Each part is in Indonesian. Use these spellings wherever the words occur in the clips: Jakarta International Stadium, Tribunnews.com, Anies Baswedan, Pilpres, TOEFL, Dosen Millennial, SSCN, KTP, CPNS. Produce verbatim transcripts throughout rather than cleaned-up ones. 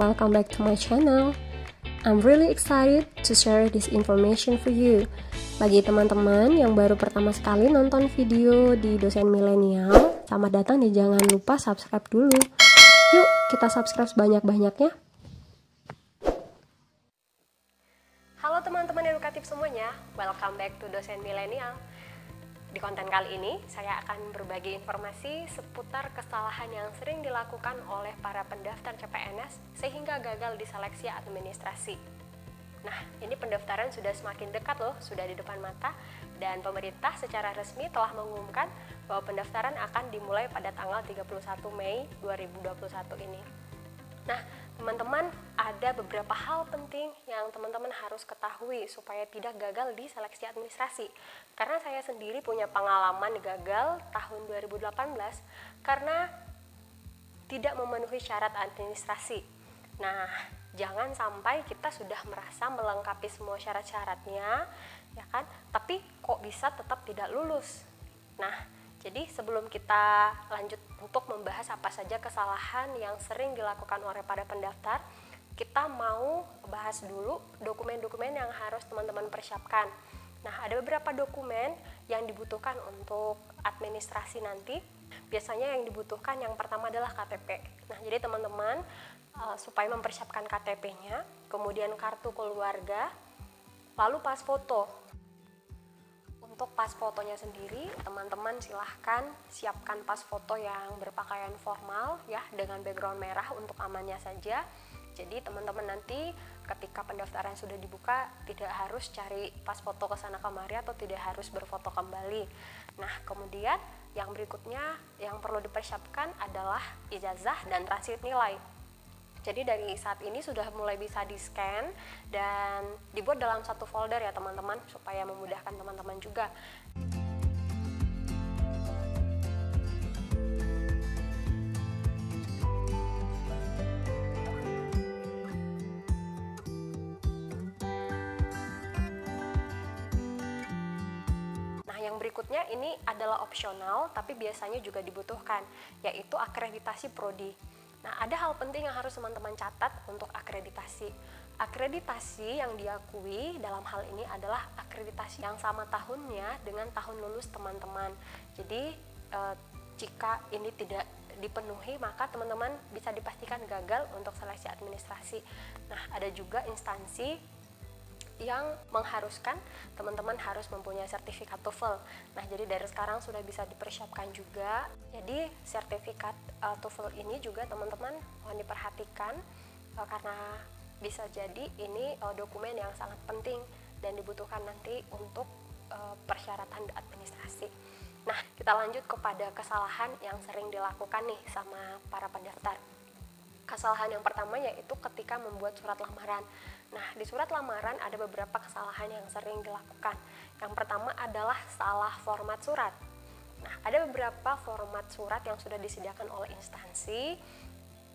welcome back to my channel. I'm really excited to share this information for you. Bagi teman-teman yang baru pertama sekali nonton video di Dosen Millennial, selamat datang dan jangan lupa subscribe dulu. Yuk, kita subscribe sebanyak-banyaknya. Halo teman-teman edukatif semuanya, welcome back to Dosen Millennial. Di konten kali ini, saya akan berbagi informasi seputar kesalahan yang sering dilakukan oleh para pendaftar C P N S sehingga gagal di seleksi administrasi. Nah, ini pendaftaran sudah semakin dekat loh, sudah di depan mata, dan pemerintah secara resmi telah mengumumkan bahwa pendaftaran akan dimulai pada tanggal tiga puluh satu Mei dua ribu dua puluh satu ini. Nah, teman-teman, ada beberapa hal penting yang teman-teman harus ketahui supaya tidak gagal di seleksi administrasi. Karena saya sendiri punya pengalaman gagal tahun dua ribu delapan belas karena tidak memenuhi syarat administrasi. Nah, jangan sampai kita sudah merasa melengkapi semua syarat-syaratnya, ya kan? Tapi kok bisa tetap tidak lulus? Nah, jadi sebelum kita lanjut untuk membahas apa saja kesalahan yang sering dilakukan oleh para pendaftar, kita mau bahas dulu dokumen-dokumen yang harus teman-teman persiapkan. Nah, ada beberapa dokumen yang dibutuhkan untuk administrasi nanti. Biasanya yang dibutuhkan yang pertama adalah K T P. Nah, jadi teman-teman supaya mempersiapkan K T P-nya, kemudian kartu keluarga, lalu pas foto. Untuk pas fotonya sendiri, teman-teman silahkan siapkan pas foto yang berpakaian formal ya, dengan background merah untuk amannya saja. Jadi teman-teman nanti ketika pendaftaran sudah dibuka, tidak harus cari pas foto ke sana kemari atau tidak harus berfoto kembali. Nah, kemudian yang berikutnya yang perlu dipersiapkan adalah ijazah dan transit nilai. Jadi dari saat ini sudah mulai bisa di-scan dan dibuat dalam satu folder ya teman-teman, supaya memudahkan teman-teman juga. Berikutnya ini adalah opsional tapi biasanya juga dibutuhkan, yaitu akreditasi prodi. Nah, ada hal penting yang harus teman-teman catat untuk akreditasi. Akreditasi yang diakui dalam hal ini adalah akreditasi yang sama tahunnya dengan tahun lulus teman-teman. Jadi eh, jika ini tidak dipenuhi, maka teman-teman bisa dipastikan gagal untuk seleksi administrasi. Nah, ada juga instansi yang mengharuskan teman-teman harus mempunyai sertifikat TOEFL. Nah, jadi dari sekarang sudah bisa dipersiapkan juga. Jadi sertifikat uh, TOEFL ini juga teman-teman mohon diperhatikan uh, karena bisa jadi ini uh, dokumen yang sangat penting dan dibutuhkan nanti untuk uh, persyaratan administrasi. Nah, kita lanjut kepada kesalahan yang sering dilakukan nih sama para pendaftar. Kesalahan yang pertama yaitu ketika membuat surat lamaran. Nah, di surat lamaran ada beberapa kesalahan yang sering dilakukan. Yang pertama adalah salah format surat. Nah, ada beberapa format surat yang sudah disediakan oleh instansi,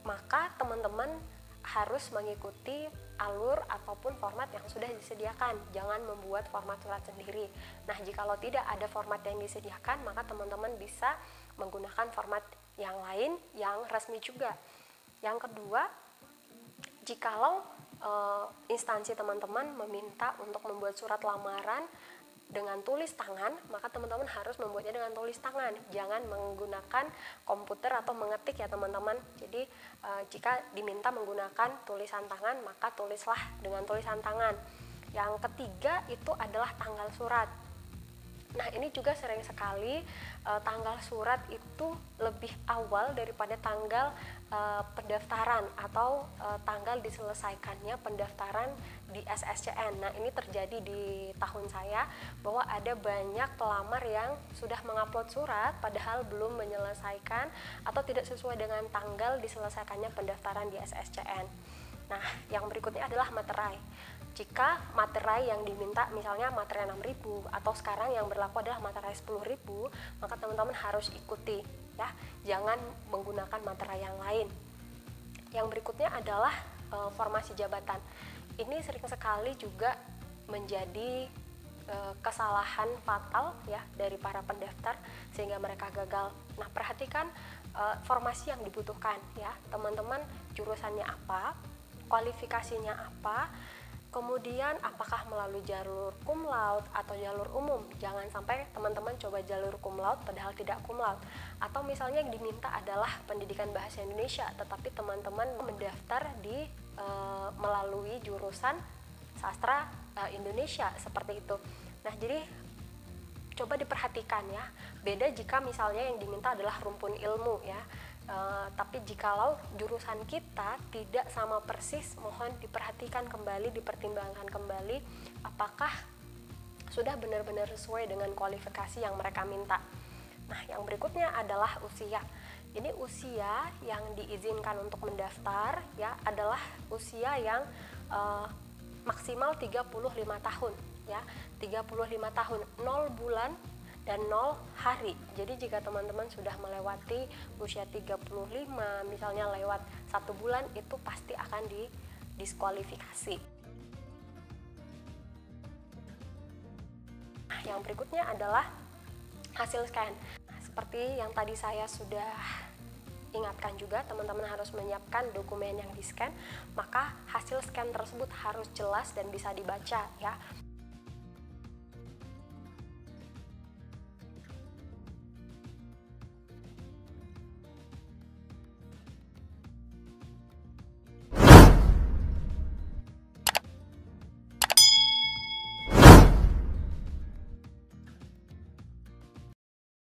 maka teman-teman harus mengikuti alur ataupun format yang sudah disediakan. Jangan membuat format surat sendiri. Nah, jikalau tidak ada format yang disediakan, maka teman-teman bisa menggunakan format yang lain yang resmi juga. Yang kedua, jikalau e, instansi teman-teman meminta untuk membuat surat lamaran dengan tulis tangan, maka teman-teman harus membuatnya dengan tulis tangan. Jangan menggunakan komputer atau mengetik ya teman-teman. Jadi e, jika diminta menggunakan tulisan tangan, maka tulislah dengan tulisan tangan. Yang ketiga itu adalah tanggal surat. Nah, ini juga sering sekali e, tanggal surat itu lebih awal daripada tanggal e, pendaftaran atau e, tanggal diselesaikannya pendaftaran di S S C N. Nah, ini terjadi di tahun saya bahwa ada banyak pelamar yang sudah mengupload surat padahal belum menyelesaikan atau tidak sesuai dengan tanggal diselesaikannya pendaftaran di S S C N. Nah, yang berikutnya adalah materai. Jika materai yang diminta misalnya materai enam ribu atau sekarang yang berlaku adalah materai sepuluh ribu, maka teman-teman harus ikuti ya, jangan menggunakan materai yang lain. Yang berikutnya adalah e, formasi jabatan. Ini sering sekali juga menjadi e, kesalahan fatal ya dari para pendaftar sehingga mereka gagal. Nah, perhatikan e, formasi yang dibutuhkan ya, teman-teman jurusannya apa, kualifikasinya apa, kemudian apakah melalui jalur cum laude atau jalur umum. Jangan sampai teman-teman coba jalur cum laude padahal tidak cum laude, atau misalnya diminta adalah pendidikan bahasa Indonesia tetapi teman-teman mendaftar di e, melalui jurusan sastra e, Indonesia, seperti itu. Nah, jadi coba diperhatikan ya, beda jika misalnya yang diminta adalah rumpun ilmu ya. Uh, tapi jikalau jurusan kita tidak sama persis, mohon diperhatikan kembali, dipertimbangkan kembali apakah sudah benar-benar sesuai dengan kualifikasi yang mereka minta. Nah, yang berikutnya adalah usia. Ini usia yang diizinkan untuk mendaftar ya adalah usia yang uh, maksimal tiga puluh lima tahun ya, tiga puluh lima tahun, nol bulan dan nol hari. Jadi jika teman-teman sudah melewati usia tiga puluh lima, misalnya lewat satu bulan, itu pasti akan didiskualifikasi. Nah, yang berikutnya adalah hasil scan. Nah, seperti yang tadi saya sudah ingatkan juga, teman-teman harus menyiapkan dokumen yang di-scan, maka hasil scan tersebut harus jelas dan bisa dibaca ya.